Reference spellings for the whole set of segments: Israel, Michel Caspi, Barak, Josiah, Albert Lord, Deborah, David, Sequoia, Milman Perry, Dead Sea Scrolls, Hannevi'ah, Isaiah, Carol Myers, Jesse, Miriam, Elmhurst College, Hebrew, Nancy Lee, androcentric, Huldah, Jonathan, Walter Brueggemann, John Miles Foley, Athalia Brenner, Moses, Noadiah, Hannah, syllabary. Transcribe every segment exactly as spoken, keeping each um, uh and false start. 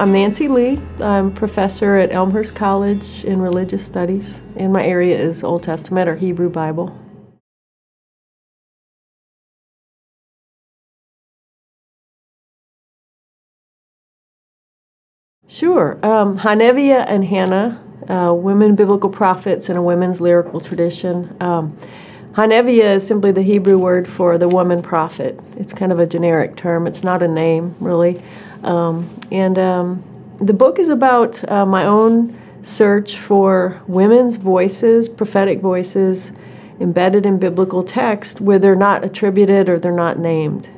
I'm Nancy Lee. I'm a professor at Elmhurst College in Religious Studies, and my area is Old Testament or Hebrew Bible. Sure. Um, Hannevi'ah and Hannah, uh, women biblical prophets in a women's lyrical tradition. Um, Hannevi'ah is simply the Hebrew word for the woman prophet. It's kind of a generic term. It's not a name, really. Um, and um, the book is about uh, my own search for women's voices, prophetic voices, embedded in biblical text where they're not attributed or they're not named.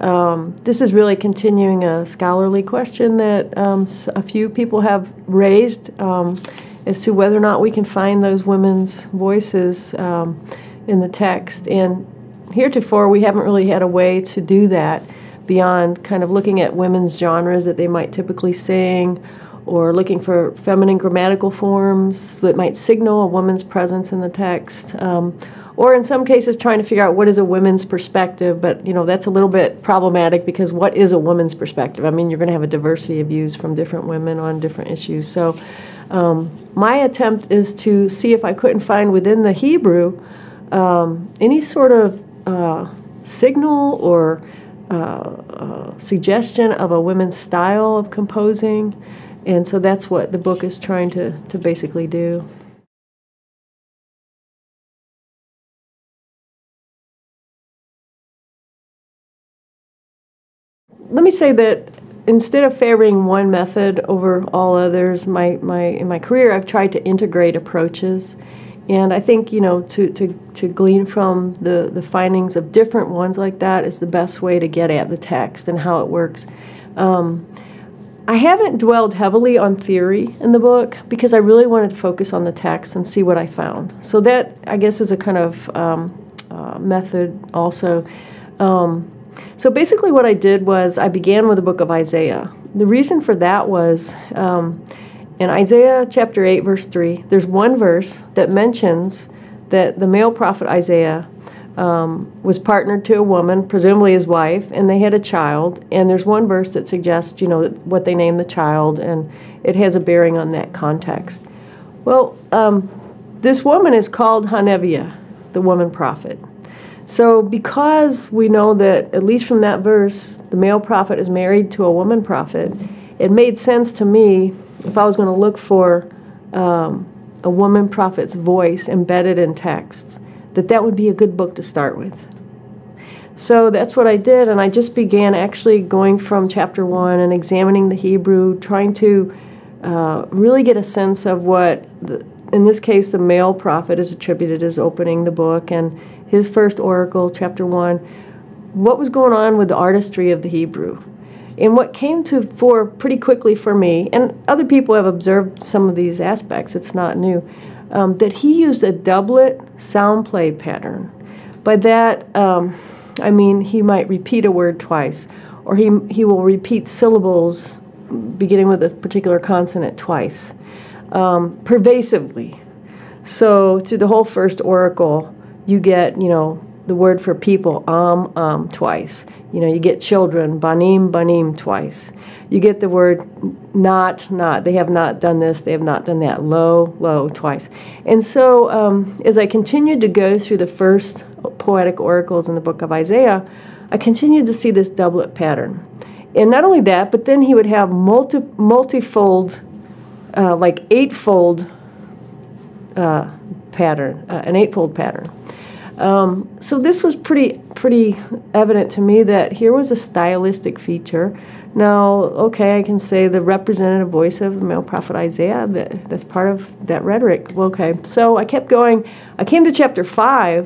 Um, this is really continuing a scholarly question that um, a few people have raised um, as to whether or not we can find those women's voices um, in the text. And heretofore, we haven't really had a way to do that beyond kind of looking at women's genres that they might typically sing, or looking for feminine grammatical forms that might signal a woman's presence in the text, um, or in some cases trying to figure out what is a woman's perspective. But, you know, that's a little bit problematic because what is a woman's perspective? I mean, you're going to have a diversity of views from different women on different issues. So um, my attempt is to see if I couldn't find within the Hebrew um, any sort of uh, signal or Uh, uh, suggestion of a women's style of composing, and so that's what the book is trying to, to basically do. Let me say that instead of favoring one method over all others, my, my, in my career I've tried to integrate approaches. And I think, you know, to, to, to glean from the, the findings of different ones like that is the best way to get at the text and how it works. Um, I haven't dwelled heavily on theory in the book because I really wanted to focus on the text and see what I found. So that, I guess, is a kind of um, uh, method also. Um, so basically what I did was I began with the book of Isaiah. The reason for that was... Um, In Isaiah chapter eight, verse three, there's one verse that mentions that the male prophet Isaiah um, was partnered to a woman, presumably his wife, and they had a child. And there's one verse that suggests, you know, what they named the child, and it has a bearing on that context. Well, um, this woman is called Hannevi'ah, the woman prophet. So because we know that, at least from that verse, the male prophet is married to a woman prophet, it made sense to me, if I was going to look for um, a woman prophet's voice embedded in texts, that that would be a good book to start with. So that's what I did, and I just began actually going from chapter one and examining the Hebrew, trying to uh, really get a sense of what, the, in this case, the male prophet is attributed as opening the book, and his first oracle, chapter one, what was going on with the artistry of the Hebrew. And what came to fore pretty quickly for me, and other people have observed some of these aspects, it's not new, um, that he used a doublet sound play pattern. By that, um, I mean he might repeat a word twice, or he, he will repeat syllables beginning with a particular consonant twice, um, pervasively. So through the whole first oracle, you get, you know, the word for people, am, am, twice. You know, you get children, banim, banim, twice. You get the word not, not. They have not done this, they have not done that. Lo, lo, twice. And so um, as I continued to go through the first poetic oracles in the book of Isaiah, I continued to see this doublet pattern. And not only that, but then he would have multi, multifold, uh, like eightfold uh, pattern, uh, an eightfold pattern. Um, so this was pretty pretty evident to me that here was a stylistic feature. Now, okay, I can say the representative voice of the male prophet Isaiah, that, that's part of that rhetoric. Well, okay, so I kept going. I came to chapter five,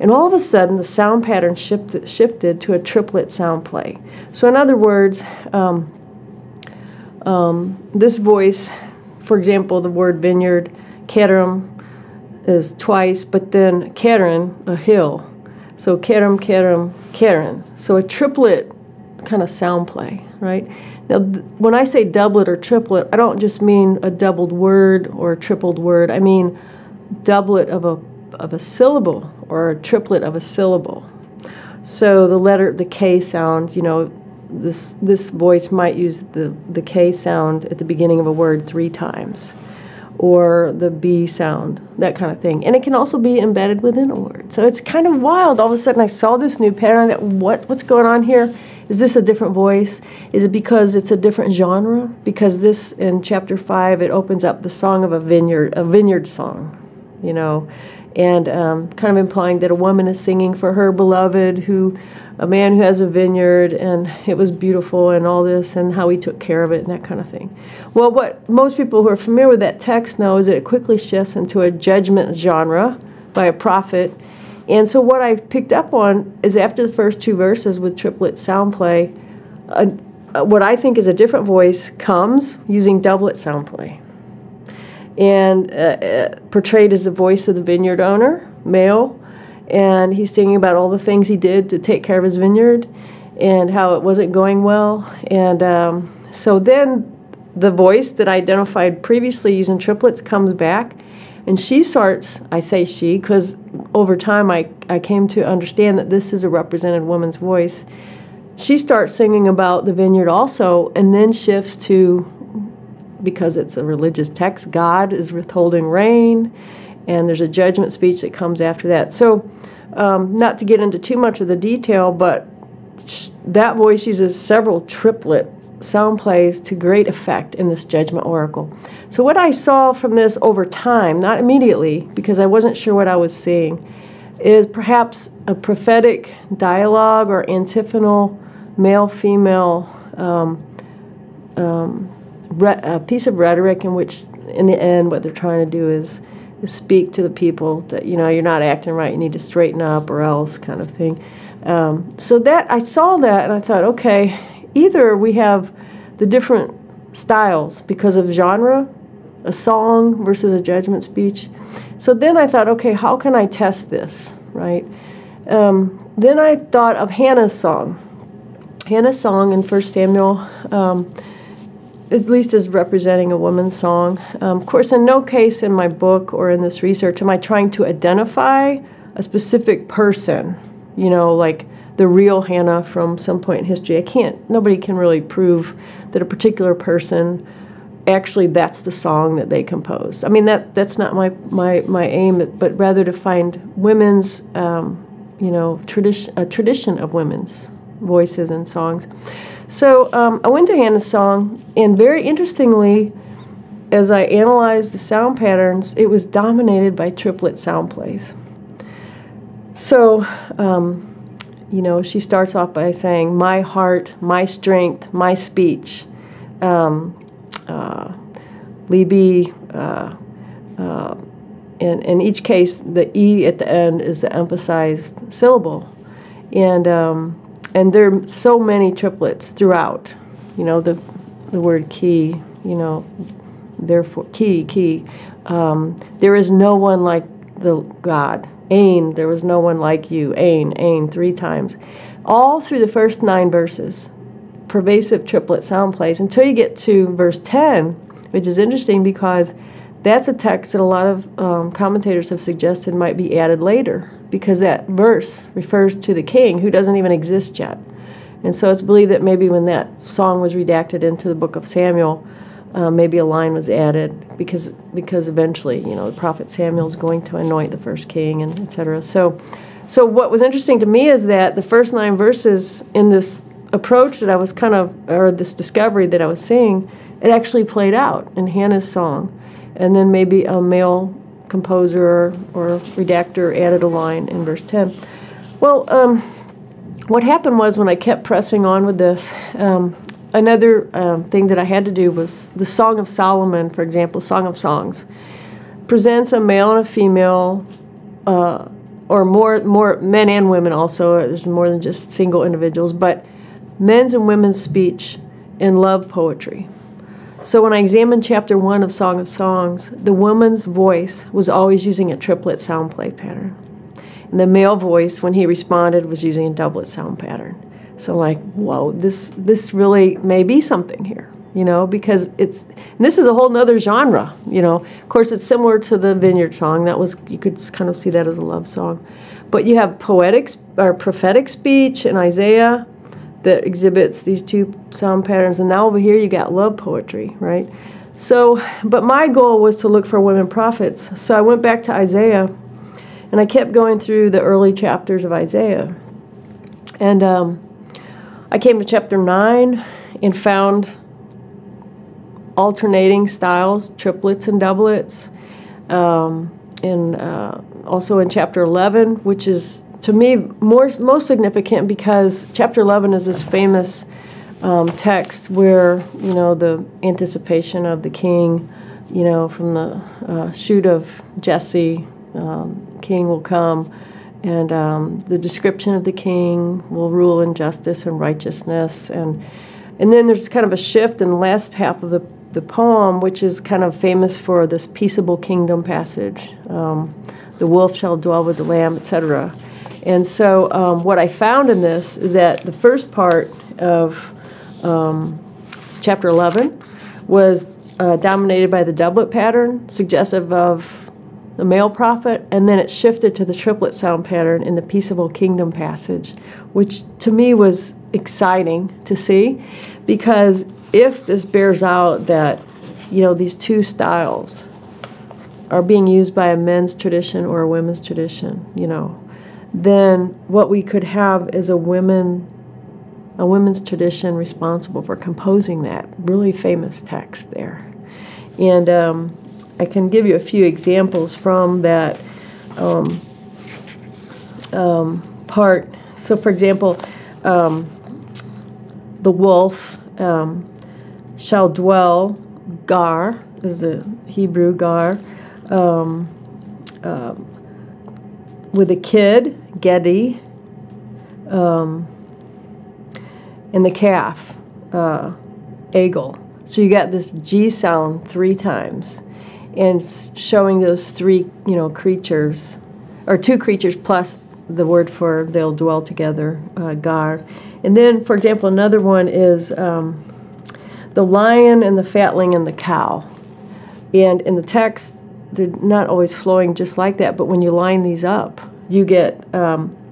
and all of a sudden the sound pattern shifted, shifted to a triplet sound play. So in other words, um, um, this voice, for example, the word vineyard, kerum, is twice, but then Keren, a hill. So Kerem, Kerem, Keren. So a triplet kind of sound play, right? Now, when I say doublet or triplet, I don't just mean a doubled word or a tripled word. I mean doublet of a, of a syllable or a triplet of a syllable. So the letter, the K sound, you know, this this voice might use the, the K sound at the beginning of a word three times, or the B sound, that kind of thing. And it can also be embedded within a word. So it's kind of wild. All of a sudden I saw this new pattern. That what what's going on here? Is this a different voice? Is it because it's a different genre? Because this, in chapter five, it opens up the song of a vineyard, a vineyard song, you know, and um, kind of implying that a woman is singing for her beloved, who, a man who has a vineyard, and it was beautiful and all this and how he took care of it and that kind of thing. Well, what most people who are familiar with that text know is that it quickly shifts into a judgment genre by a prophet. And so what I picked up on is, after the first two verses with triplet sound play, a, a, what I think is a different voice comes using doublet sound play, and uh, uh, portrayed as the voice of the vineyard owner, male, and he's singing about all the things he did to take care of his vineyard and how it wasn't going well. And um, so then the voice that I identified previously using triplets comes back, and she starts, I say she, because over time I, I came to understand that this is a represented woman's voice. She starts singing about the vineyard also, and then shifts to, because it's a religious text, God is withholding rain, and there's a judgment speech that comes after that. So um, not to get into too much of the detail, but that voice uses several triplet sound plays to great effect in this judgment oracle. So what I saw from this over time, not immediately, because I wasn't sure what I was seeing, is perhaps a prophetic dialogue or antiphonal male-female um, um, a piece of rhetoric in which, in the end, what they're trying to do is speak to the people that, you know, you're not acting right, you need to straighten up or else, kind of thing. Um, so that, I saw that and I thought, okay, either we have the different styles because of genre, a song versus a judgment speech. So then I thought, okay, how can I test this, right? Um, then I thought of Hannah's song. Hannah's song in First Samuel, um, at least is representing a woman's song. Um, of course, in no case in my book or in this research am I trying to identify a specific person, you know, like the real Hannah from some point in history. I can't, nobody can really prove that a particular person, actually that's the song that they composed. I mean, that that's not my, my, my aim, but rather to find women's, um, you know, tradition, a tradition of women's voices and songs. So um, I went to Hannah's song, and very interestingly, as I analyzed the sound patterns, it was dominated by triplet sound plays. So, um, you know, she starts off by saying, my heart, my strength, my speech, um, uh, Libby, uh, uh, and in each case, the E at the end is the emphasized syllable. And um, And there are so many triplets throughout, you know, the, the word key, you know, therefore, key, key. Um, there is no one like the God. Ain, there was no one like you. Ain, ain, three times. All through the first nine verses, pervasive triplet sound plays, until you get to verse ten, which is interesting because that's a text that a lot of um, commentators have suggested might be added later, because that verse refers to the king who doesn't even exist yet. And so it's believed that maybe when that song was redacted into the book of Samuel, uh, maybe a line was added, because because eventually, you know, the prophet Samuel is going to anoint the first king, and et cetera. So, so what was interesting to me is that the first nine verses in this approach that I was kind of, or this discovery that I was seeing, it actually played out in Hannah's song. And then maybe a male composer or redactor added a line in verse ten. Well, um, what happened was, when I kept pressing on with this, um, another um, thing that I had to do was the Song of Solomon, for example, Song of Songs, presents a male and a female, uh, or more, more men and women also, there's more than just single individuals, but men's and women's speech in love poetry. So when I examined chapter one of Song of Songs, the woman's voice was always using a triplet sound play pattern. And the male voice, when he responded, was using a doublet sound pattern. So like, whoa, this, this really may be something here, you know, because it's, and this is a whole nother genre, you know. Of course, it's similar to the Vineyard song. That was, you could kind of see that as a love song. But you have poetic, or prophetic speech in Isaiah, that exhibits these two sound patterns, and now over here you got love poetry, right? So, but my goal was to look for women prophets. So I went back to Isaiah, and I kept going through the early chapters of Isaiah. And um, I came to chapter nine and found alternating styles, triplets and doublets. Um, and uh, also in chapter eleven, which is, to me, more, most significant because chapter eleven is this famous um, text where, you know, the anticipation of the king, you know, from the uh, shoot of Jesse, um, king will come, and um, the description of the king will rule in justice and righteousness. And, and then there's kind of a shift in the last half of the, the poem, which is kind of famous for this peaceable kingdom passage. Um, the wolf shall dwell with the lamb, et cetera. And so um, what I found in this is that the first part of um, chapter eleven was uh, dominated by the doublet pattern, suggestive of the male prophet, and then it shifted to the triplet sound pattern in the peaceable kingdom passage, which to me was exciting to see, because if this bears out that, you know, these two styles are being used by a men's tradition or a women's tradition, you know, then what we could have is a women, a women's tradition responsible for composing that really famous text there. And um, I can give you a few examples from that um, um, part. So, for example, um, the wolf um, shall dwell, gar, is the Hebrew gar, um, um, with a kid, Gedi, um, and the calf, uh, Egel. So you got this G sound three times, and it's showing those three, you know, creatures, or two creatures plus the word for they'll dwell together, uh, gar. And then, for example, another one is um, the lion and the fatling and the cow. And in the text, they're not always flowing just like that, but when you line these up, you get ukafir,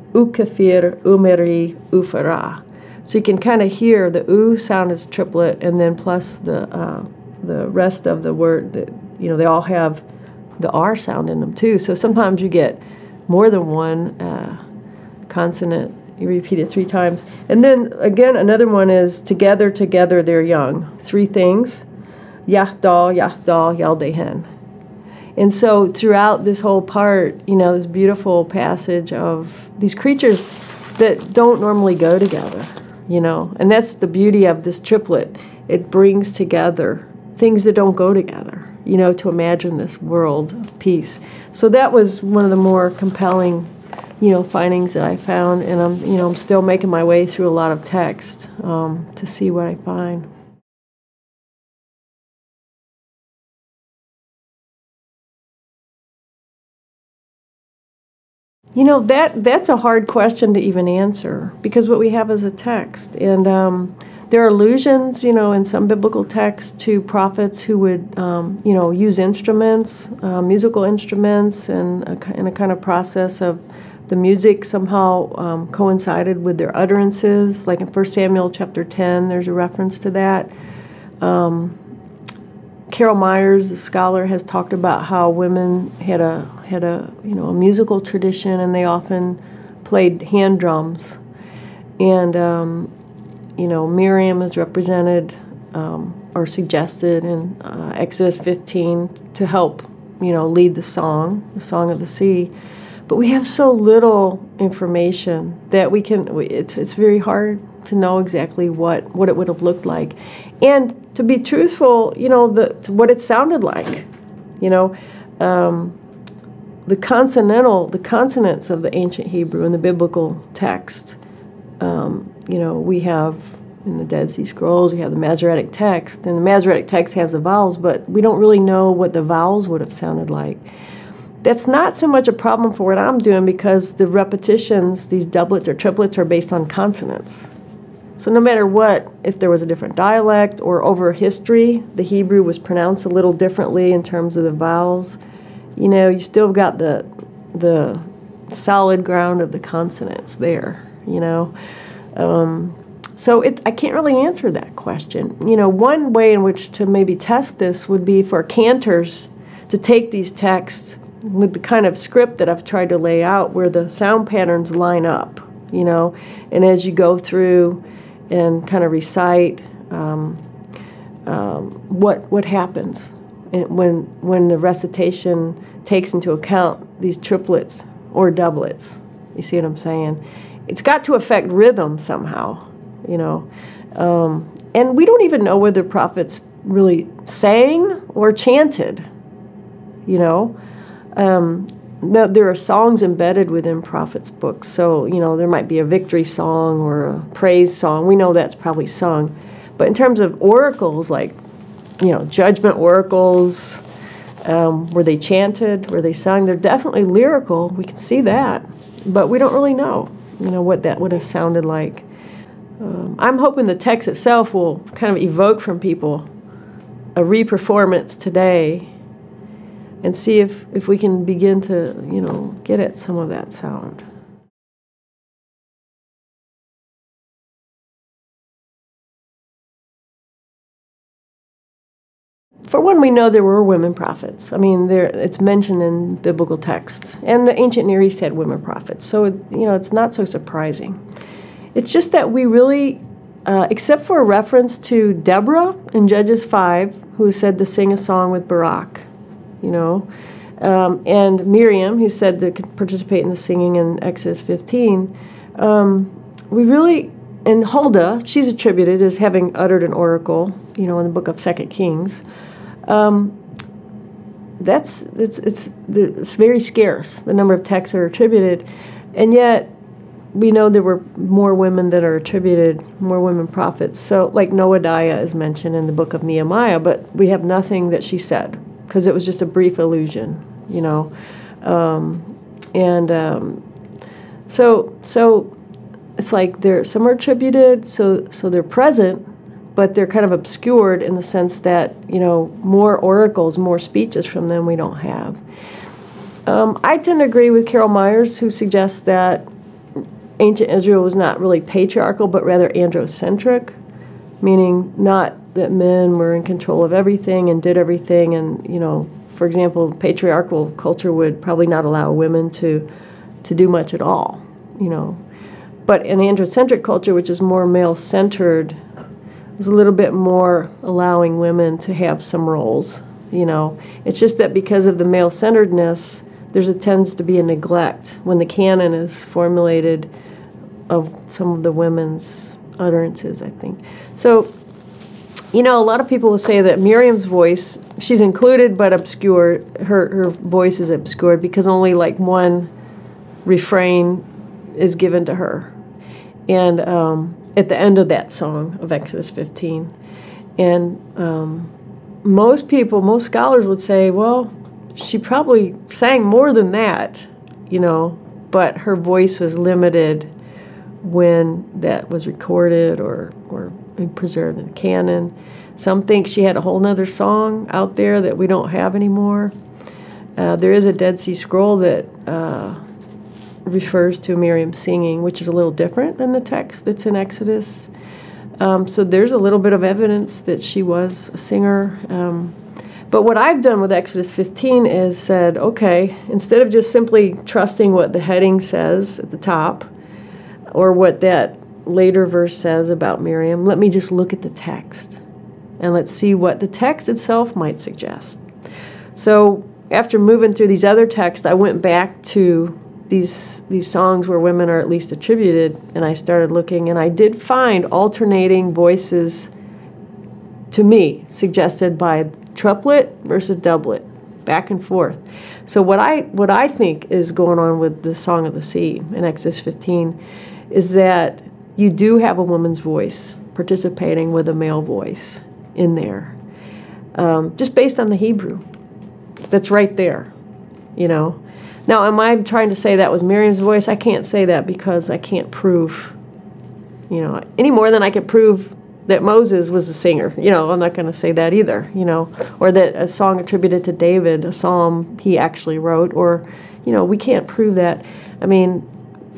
umeri, ufara. So you can kind of hear the u sound is triplet, and then plus the uh, the rest of the word, that, you know, they all have the r sound in them too. So sometimes you get more than one uh, consonant. You repeat it three times. And then again, another one is together, together they're young. Three things, yahdal, yahdal, yaldehen. And so throughout this whole part, you know, this beautiful passage of these creatures that don't normally go together, you know. And that's the beauty of this triplet. It brings together things that don't go together, you know, to imagine this world of peace. So that was one of the more compelling, you know, findings that I found. And, I'm, you know, I'm still making my way through a lot of text um, to see what I find. You know, that that's a hard question to even answer, because what we have is a text. And um, there are allusions, you know, in some biblical texts to prophets who would, um, you know, use instruments, uh, musical instruments, and a, and a kind of process of the music somehow um, coincided with their utterances. Like in First Samuel chapter ten, there's a reference to that. Um, Carol Myers, the scholar, has talked about how women had a had a you know a musical tradition, and they often played hand drums. And um, you know, Miriam is represented um, or suggested in uh, Exodus fifteen to help you know lead the song, the Song of the Sea. But we have so little information that we can. We, it's it's very hard to know exactly what what it would have looked like, and to be truthful, you know, the, what it sounded like, you know, um, the consonantal, the consonants of the ancient Hebrew and the biblical text, um, you know, we have in the Dead Sea Scrolls, we have the Masoretic text, and the Masoretic text has the vowels, but we don't really know what the vowels would have sounded like. That's not so much a problem for what I'm doing, because the repetitions, these doublets or triplets, are based on consonants. So no matter what, if there was a different dialect or over history, the Hebrew was pronounced a little differently in terms of the vowels, you know, you still got the, the solid ground of the consonants there, you know. Um, So it, I can't really answer that question. You know, one way in which to maybe test this would be for cantors to take these texts with the kind of script that I've tried to lay out where the sound patterns line up, you know, and as you go through and kind of recite um, um, what, what happens when, when the recitation takes into account these triplets or doublets. You see what I'm saying? It's got to affect rhythm somehow. You know, um, and we don't even know whether prophets really sang or chanted, you know. Um, there are songs embedded within prophets' books, so, you know, there might be a victory song or a praise song. We know that's probably sung. But in terms of oracles, like, you know, judgment oracles, um, were they chanted, were they sung? They're definitely lyrical. We can see that. But we don't really know, you know, what that would have sounded like. Um, I'm hoping the text itself will kind of evoke from people a reperformance today and see if, if we can begin to, you know, get at some of that sound. For one, we know there were women prophets. I mean, there, it's mentioned in biblical text. And the ancient Near East had women prophets, so, it, you know, it's not so surprising. It's just that we really, uh, except for a reference to Deborah in Judges five, who said to sing a song with Barak, you know, um, and Miriam, who said to participate in the singing in Exodus fifteen, um, we really, and Huldah, she's attributed as having uttered an oracle, you know, in the book of Second Kings. Um, that's, it's, it's, it's very scarce, the number of texts that are attributed, and yet, we know there were more women that are attributed, more women prophets. So, like Noadiah is mentioned in the book of Nehemiah, but we have nothing that she said because it was just a brief allusion, you know. Um, and um, so, so it's like they're, some are attributed, so so they're present, but they're kind of obscured in the sense that, you know, more oracles, more speeches from them we don't have. Um, I tend to agree with Carol Myers, who suggests that ancient Israel was not really patriarchal, but rather androcentric, meaning not that men were in control of everything and did everything. And, you know, for example, patriarchal culture would probably not allow women to, to do much at all, you know. But an androcentric culture, which is more male-centered, is a little bit more allowing women to have some roles, you know. It's just that because of the male-centeredness, there's a tends to be a neglect when the canon is formulated of some of the women's utterances, I think. So, you know, a lot of people will say that Miriam's voice, she's included but obscure, her, her voice is obscured because only like one refrain is given to her. And um, at the end of that song of Exodus fifteen. And um, most people, most scholars would say, well, she probably sang more than that, you know, but her voice was limited when that was recorded or, or preserved in the canon. Some think she had a whole nother song out there that we don't have anymore. Uh, there is a Dead Sea Scroll that uh, refers to Miriam singing, which is a little different than the text that's in Exodus. Um, so there's a little bit of evidence that she was a singer. Um, But what I've done with Exodus fifteen is said, okay, instead of just simply trusting what the heading says at the top or what that later verse says about Miriam, let me just look at the text and let's see what the text itself might suggest. So after moving through these other texts, I went back to these, these songs where women are at least attributed, and I started looking, and I did find alternating voices to me suggested by triplet versus doublet, back and forth. So what I what I think is going on with the Song of the Sea in Exodus fifteen is that you do have a woman's voice participating with a male voice in there, um, just based on the Hebrew that's right there, you know. Now, am I trying to say that was Miriam's voice? I can't say that because I can't prove, you know, any more than I can prove that Moses was a singer. You know, I'm not going to say that either, you know, or that a song attributed to David, a psalm he actually wrote, or, you know, we can't prove that. I mean,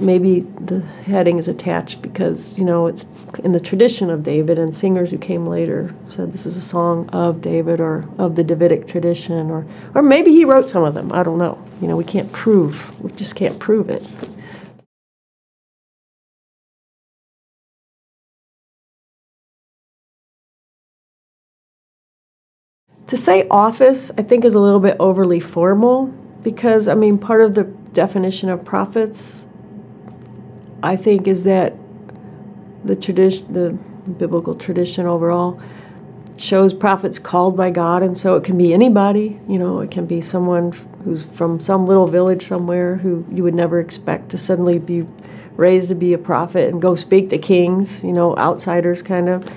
maybe the heading is attached because, you know, it's in the tradition of David, and singers who came later said this is a song of David or of the Davidic tradition, or, or maybe he wrote some of them. I don't know. You know, we can't prove. We just can't prove it. To say office, I think, is a little bit overly formal because, I mean, part of the definition of prophets, I think, is that the tradition, the biblical tradition overall, shows prophets called by God, and so it can be anybody. You know, it can be someone who's from some little village somewhere who you would never expect to suddenly be raised to be a prophet and go speak to kings, you know, outsiders kind of.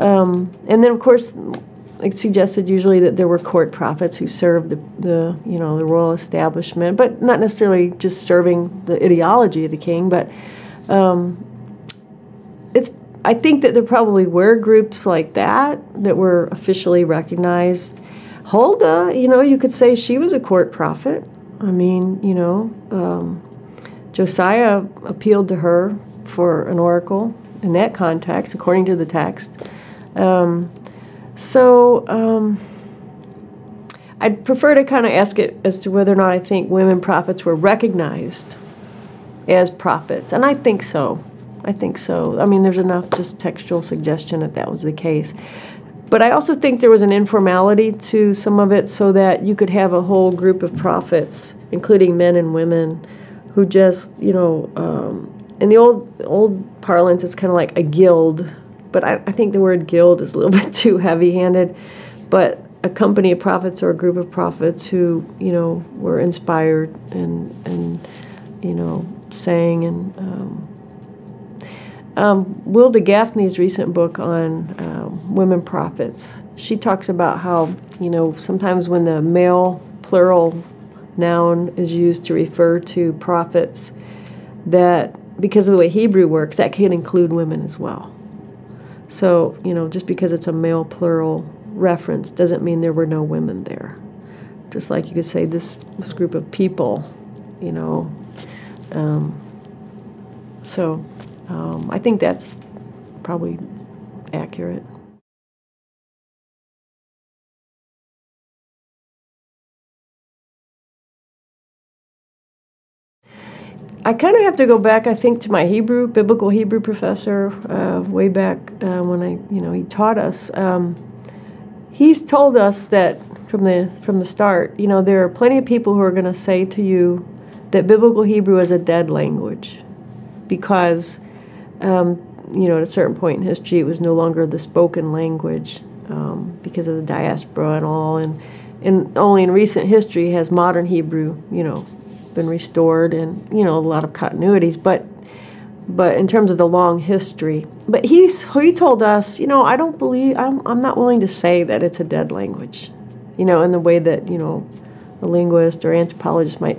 Um, and then, of course, it suggested usually that there were court prophets who served the, the, you know, the royal establishment, but not necessarily just serving the ideology of the king. But um, it's, I think that there probably were groups like that that were officially recognized. Huldah, you know, you could say she was a court prophet. I mean, you know, um, Josiah appealed to her for an oracle in that context, according to the text. Um, So um, I'd prefer to kind of ask it as to whether or not I think women prophets were recognized as prophets. And I think so. I think so. I mean, there's enough just textual suggestion that that was the case. But I also think there was an informality to some of it so that you could have a whole group of prophets, including men and women, who just, you know, um, in the old, old parlance, it's kind of like a guild. But I, I think the word guild is a little bit too heavy-handed. But a company of prophets or a group of prophets who, you know, were inspired and, and you know, sang. And um, um, Wilda Gaffney's recent book on uh, women prophets, she talks about how, you know, sometimes when the male plural noun is used to refer to prophets, that because of the way Hebrew works, that can include women as well. So, you know, just because it's a male plural reference doesn't mean there were no women there. Just like you could say this, this group of people, you know. Um, so um, I think that's probably accurate. I kind of have to go back, I think, to my Hebrew, biblical Hebrew professor uh, way back uh, when I, you know, he taught us. Um, he's told us that from the from the start, you know, there are plenty of people who are going to say to you that biblical Hebrew is a dead language because, um, you know, at a certain point in history, it was no longer the spoken language um, because of the diaspora and all, and and only in recent history has modern Hebrew, you know, been restored, and you know a lot of continuities, but but in terms of the long history. But he's he told us, you know, I don't believe I'm I'm not willing to say that it's a dead language, you know, in the way that you know a linguist or anthropologist might,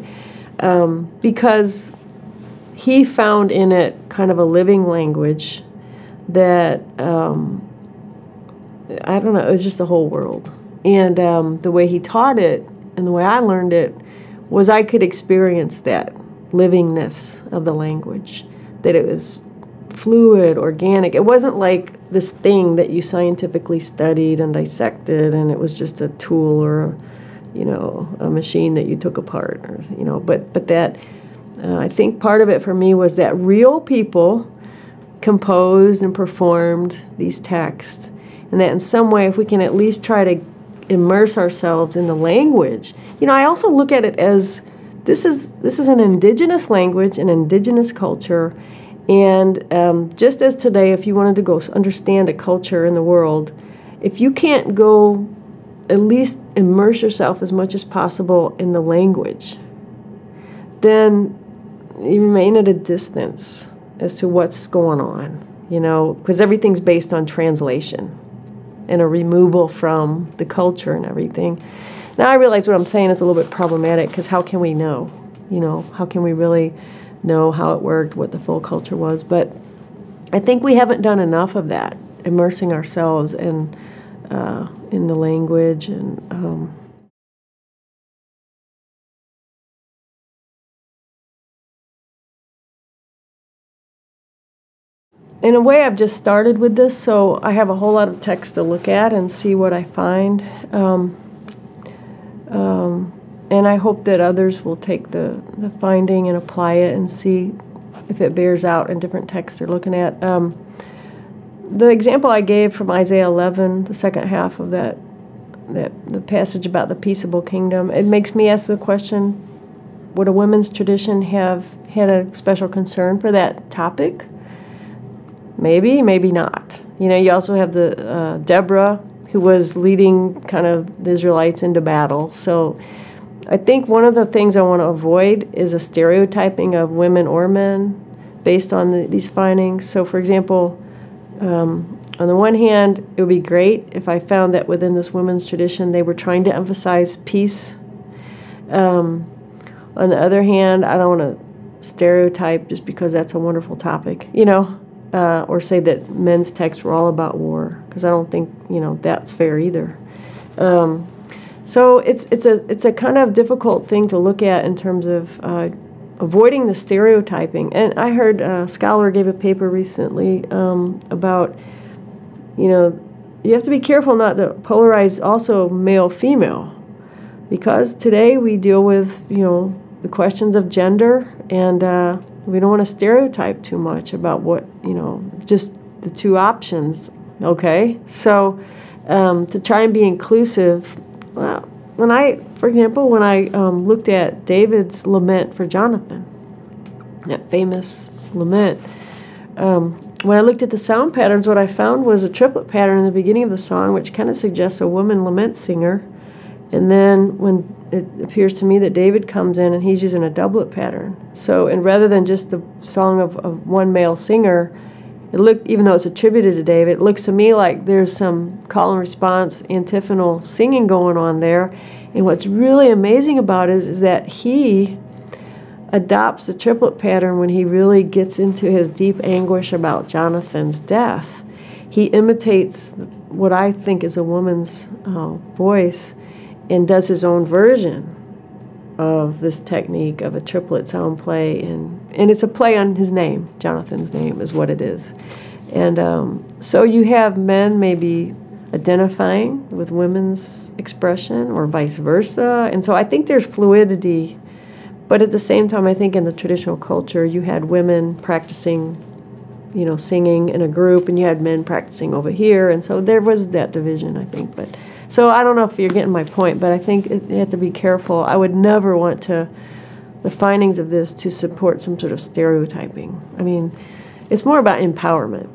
um, because he found in it kind of a living language that um, I don't know, it was just the whole world, and um, the way he taught it and the way I learned it was I could experience that livingness of the language, that it was fluid, organic. It wasn't like this thing that you scientifically studied and dissected, and it was just a tool or, you know, a machine that you took apart, or, you know. But but that uh, I think part of it for me was that real people composed and performed these texts, and that in some way, if we can at least try to immerse ourselves in the language. You know, I also look at it as this is this is an indigenous language, an indigenous culture, and um, just as today, if you wanted to go understand a culture in the world, if you can't go at least immerse yourself as much as possible in the language, then you remain at a distance as to what's going on, you know, because everything's based on translation and a removal from the culture and everything. Now I realize what I'm saying is a little bit problematic because how can we know? You know, how can we really know how it worked, what the full culture was? But I think we haven't done enough of that, immersing ourselves in, uh, in the language. And um, in a way, I've just started with this, so I have a whole lot of text to look at and see what I find. Um, um, and I hope that others will take the, the finding and apply it and see if it bears out in different texts they're looking at. Um, the example I gave from Isaiah eleven, the second half of that, that the passage about the peaceable kingdom, it makes me ask the question, would a women's tradition have had a special concern for that topic? Maybe, maybe not. You know, you also have the uh, Deborah, who was leading kind of the Israelites into battle. So I think one of the things I want to avoid is a stereotyping of women or men based on the, these findings. So, for example, um, on the one hand, it would be great if I found that within this women's tradition they were trying to emphasize peace. Um, on the other hand, I don't want to stereotype just because that's a wonderful topic, you know. Uh, or say that men's texts were all about war, because I don't think, you know, that's fair either. Um, so it's it's a it's a kind of difficult thing to look at in terms of uh, avoiding the stereotyping. And I heard a scholar gave a paper recently um, about, you know, you have to be careful not to polarize also male-female, because today we deal with, you know, the questions of gender and. Uh, We don't want to stereotype too much about what, you know, just the two options, okay? So um, to try and be inclusive, well, when I, for example, when I um, looked at David's lament for Jonathan, that famous lament, um, when I looked at the sound patterns, what I found was a triplet pattern in the beginning of the song, which kind of suggests a woman lament singer. And then when it appears to me that David comes in and he's using a doublet pattern. So, and rather than just the song of, of one male singer, it looked, even though it's attributed to David, it looks to me like there's some call and response antiphonal singing going on there. And what's really amazing about it is, is that he adopts the triplet pattern when he really gets into his deep anguish about Jonathan's death. He imitates what I think is a woman's uh, voice, and does his own version of this technique of a triplet sound play. And, and it's a play on his name. Jonathan's name is what it is. And um, so you have men maybe identifying with women's expression or vice versa. And so I think there's fluidity. But at the same time, I think in the traditional culture, you had women practicing, you know, singing in a group, and you had men practicing over here. And so there was that division, I think. But so I don't know if you're getting my point, but I think it, you have to be careful. I would never want to the findings of this to support some sort of stereotyping. I mean, it's more about empowerment,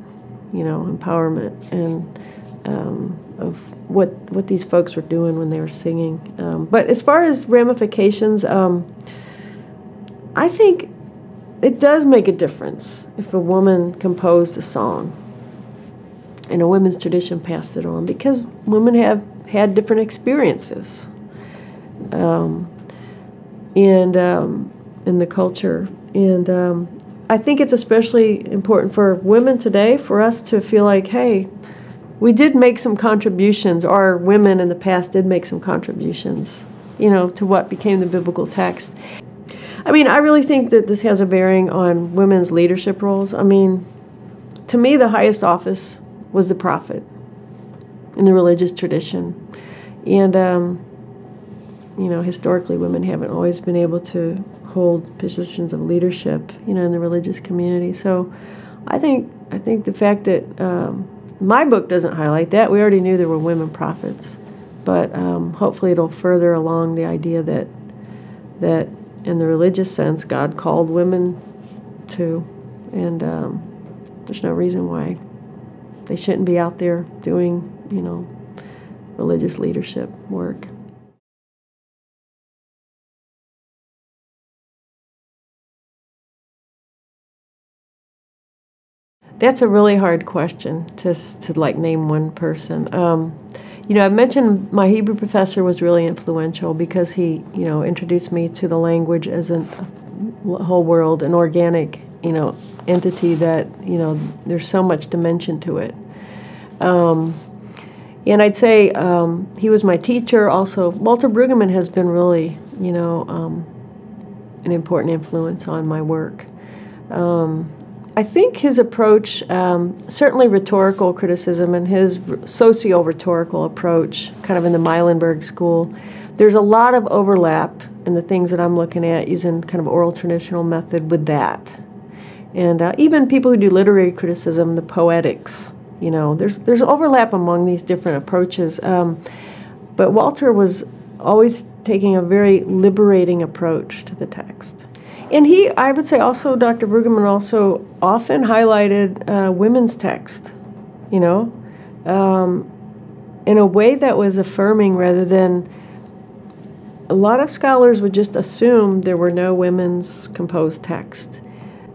you know, empowerment and um, of what what these folks were doing when they were singing. Um, but as far as ramifications, um, I think it does make a difference if a woman composed a song and a women's tradition passed it on, because women have had different experiences um, and um, in the culture. And um, I think it's especially important for women today, for us to feel like, hey, we did make some contributions, or women in the past did make some contributions, you know, to what became the biblical text. I mean, I really think that this has a bearing on women's leadership roles. I mean, to me, the highest office was the prophet in the religious tradition. And, um, you know, historically, women haven't always been able to hold positions of leadership, you know, in the religious community. So I think, I think the fact that um, my book doesn't highlight that. We already knew there were women prophets. But um, hopefully it'll further along the idea that, that in the religious sense, God called women to, and um, there's no reason why they shouldn't be out there doing, you know, religious leadership work. That's a really hard question to, to like, name one person. Um, you know, I mentioned my Hebrew professor was really influential because he, you know, introduced me to the language as a whole world, an organic, you know, entity that, you know, there's so much dimension to it. Um, and I'd say um, he was my teacher also. Walter Brueggemann has been really, you know, um, an important influence on my work. Um, I think his approach, um, certainly rhetorical criticism and his socio-rhetorical approach, kind of in the Meilenberg school, there's a lot of overlap in the things that I'm looking at using kind of oral traditional method with that. And uh, even people who do literary criticism, the poetics, you know, there's, there's overlap among these different approaches. Um, but Walter was always taking a very liberating approach to the text. And he, I would say also, Doctor Brueggemann also often highlighted uh, women's text, you know, um, in a way that was affirming rather than, a lot of scholars would just assume there were no women's composed text.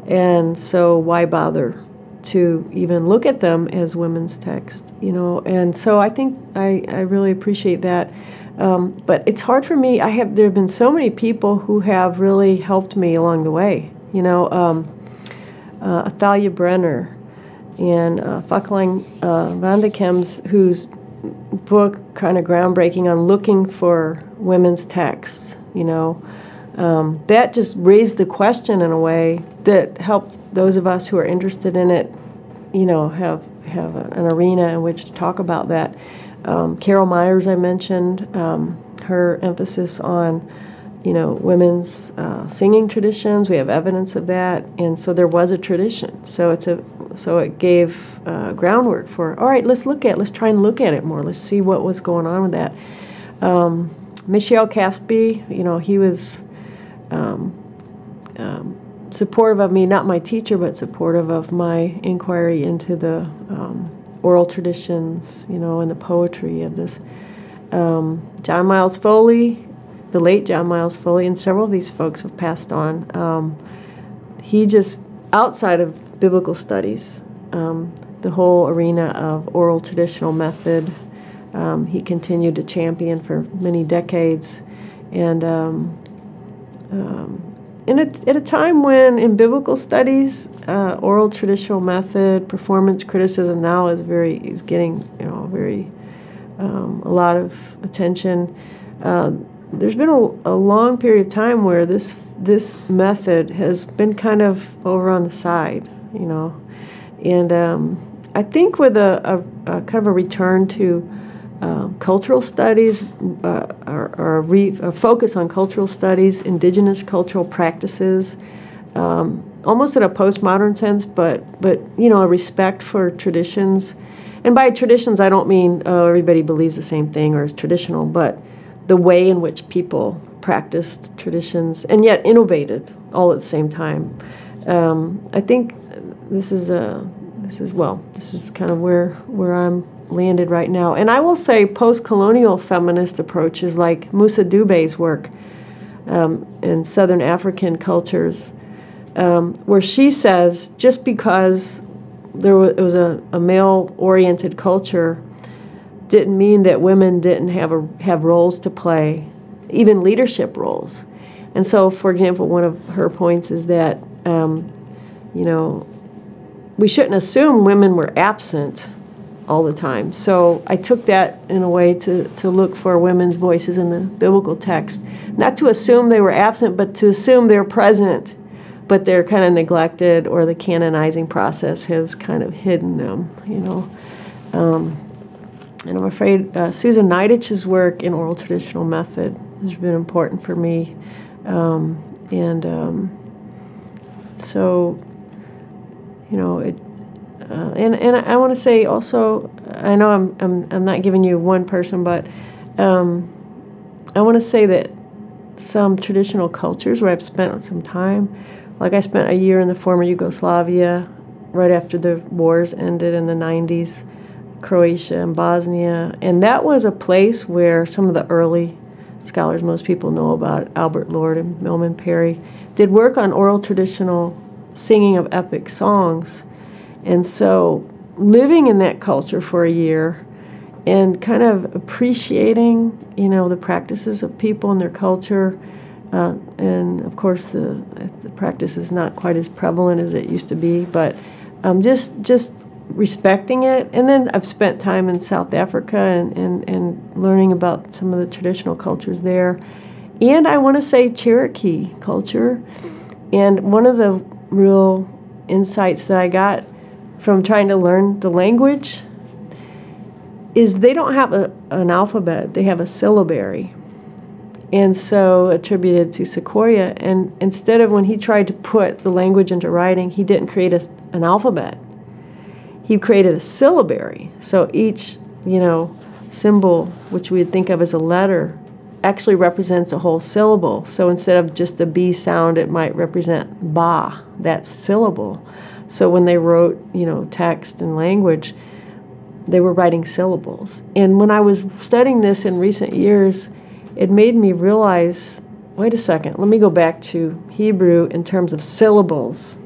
And so why bother to even look at them as women's text, you know? And so I think I, I really appreciate that. Um, but it's hard for me. I have, there have been so many people who have really helped me along the way. You know, um, uh, Athalia Brenner and uh, Fokkelien uh, Van Dijk-Hemmes, whose book kind of groundbreaking on looking for women's texts, you know. Um, that just raised the question in a way that helped those of us who are interested in it, you know, have, have a, an arena in which to talk about that. Um, Carol Myers, I mentioned, um, her emphasis on, you know, women's uh, singing traditions. We have evidence of that, and so there was a tradition. So it's a, so it gave uh, groundwork for. All right, let's look at, let's try and look at it more. Let's see what was going on with that. Um, Michel Caspi, you know, he was um, um, supportive of me, not my teacher, but supportive of my inquiry into the. Um, oral traditions, you know, and the poetry of this. Um, John Miles Foley, the late John Miles Foley, and several of these folks have passed on. Um, he just, outside of biblical studies, um, the whole arena of oral traditional method, um, he continued to champion for many decades. And um, um, And at a time when, in biblical studies, uh, oral traditional method, performance criticism now is very is getting you know very um, a lot of attention. Uh, there's been a, a long period of time where this this method has been kind of over on the side, you know, and um, I think with a, a, a kind of a return to Uh, cultural studies, uh, or, or re a focus on cultural studies, indigenous cultural practices, um, almost in a postmodern sense, but, but you know, a respect for traditions. And by traditions, I don't mean uh, everybody believes the same thing or is traditional, but the way in which people practiced traditions and yet innovated all at the same time. Um, I think this is, a, this is, well, this is kind of where, where I'm landed right now. And I will say post-colonial feminist approaches like Moussa Dubé's work um, in Southern African cultures, um, where she says just because there was, it was a, a male-oriented culture didn't mean that women didn't have, a, have roles to play, even leadership roles. And so, for example, one of her points is that, um, you know, we shouldn't assume women were absent all the time. So I took that in a way to, to look for women's voices in the biblical text. Not to assume they were absent, but to assume they're present, but they're kind of neglected, or the canonizing process has kind of hidden them, you know. Um, and I'm afraid uh, Susan Neidich's work in oral traditional method has been important for me. Um, and um, so, you know, it, Uh, and and I want to say also, I know I'm I'm I'm not giving you one person, but um, I want to say that some traditional cultures where I've spent some time, like I spent a year in the former Yugoslavia, right after the wars ended in the nineties, Croatia and Bosnia, and that was a place where some of the early scholars most people know about, Albert Lord and Milman Perry, did work on oral traditional singing of epic songs. And so living in that culture for a year and kind of appreciating, you know, the practices of people and their culture, uh, and, of course, the, the practice is not quite as prevalent as it used to be, but um, just just respecting it. And then I've spent time in South Africa and, and, and learning about some of the traditional cultures there. And I want to say Cherokee culture. And one of the real insights that I got from trying to learn the language is they don't have a, an alphabet, they have a syllabary. And so attributed to Sequoia. And instead of when he tried to put the language into writing, he didn't create a, an alphabet. He created a syllabary. So each, you know, symbol, which we would think of as a letter, actually represents a whole syllable. So instead of just the B sound, it might represent ba, that syllable. So when they wrote, you know, text and language, they were writing syllables. And when I was studying this in recent years, it made me realize, wait a second, let me go back to Hebrew in terms of syllables.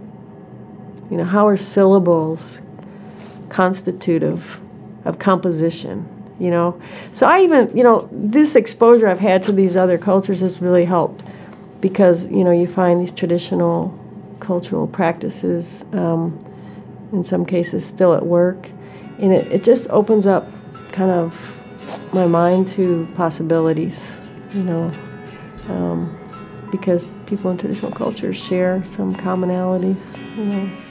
You know, how are syllables constitutive of composition, you know? So I even, you know, this exposure I've had to these other cultures has really helped because, you know, you find these traditional cultural practices, um, in some cases still at work, and it, it just opens up kind of my mind to possibilities, you know, um, because people in traditional cultures share some commonalities, you know.